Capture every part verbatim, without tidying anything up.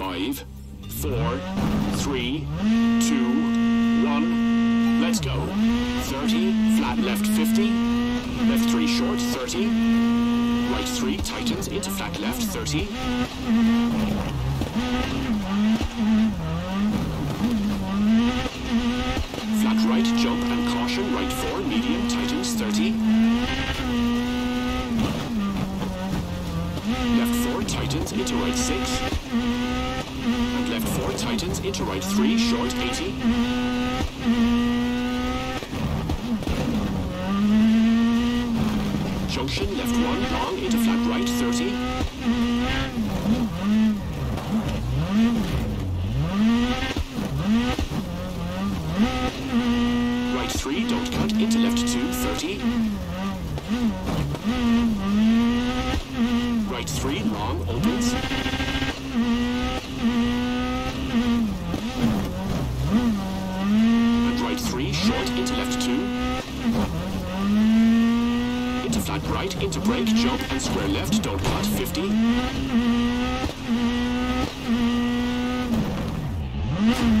Five, four, three, two, one. Let's go. thirty, flat left fifty. Left three short, thirty. Right three tightens into flat left, thirty. Flat right jump and caution, right four, medium tightens, thirty. Left four tightens into right six. Tightens into right three, short eighty. Junction left one, long into flat right thirty. Right three, don't cut into left two, thirty. Right three, long opens. Right into break, jump and square left, don't cut, fifty.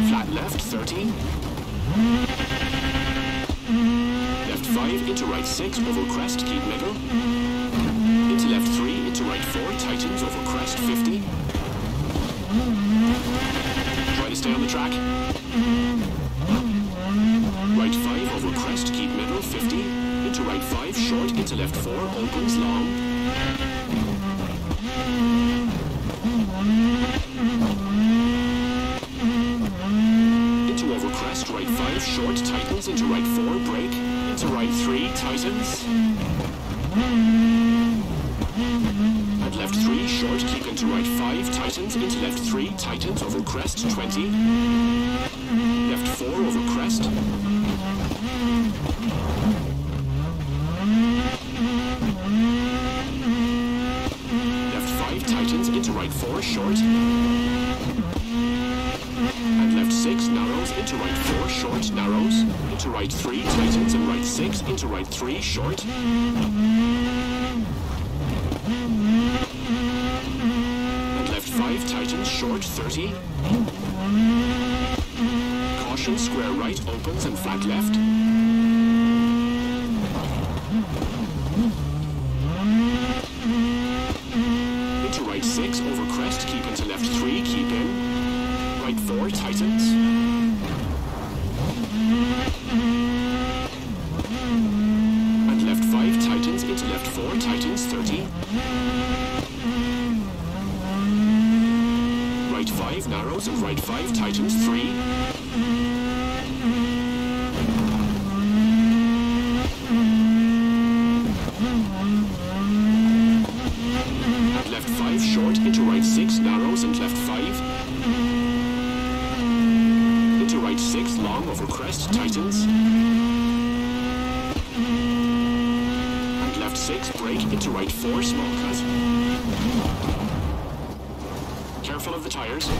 Flat left, thirty. Left five into right six, oval crest, keep middle. Into left three, into right four, tightens, oval crest, fifty. Try to stay on the track. Right five, oval crest, keep middle, fifty. Into right five, short, into left four, opens long. Into over crest, right five, short, tightens, into right four, break, into right three, tightens. And left three, short, keep into right five, tightens, into left three, tightens, over crest, twenty. Left four, over crest. Right four, short. And left six, narrows, into right four, short, narrows. Into right three, tightens, and right six, into right three, short. And left five, tightens, short, thirty. Caution, square right, opens, and flat left. Six, over crest, keep into left three, keep in. Right four, tightens. And left five, tightens, into left four, tightens, thirty. Right five, narrows, and right five, tightens, three. Tightens. And left six, break into right four, small cut. Careful of the tires.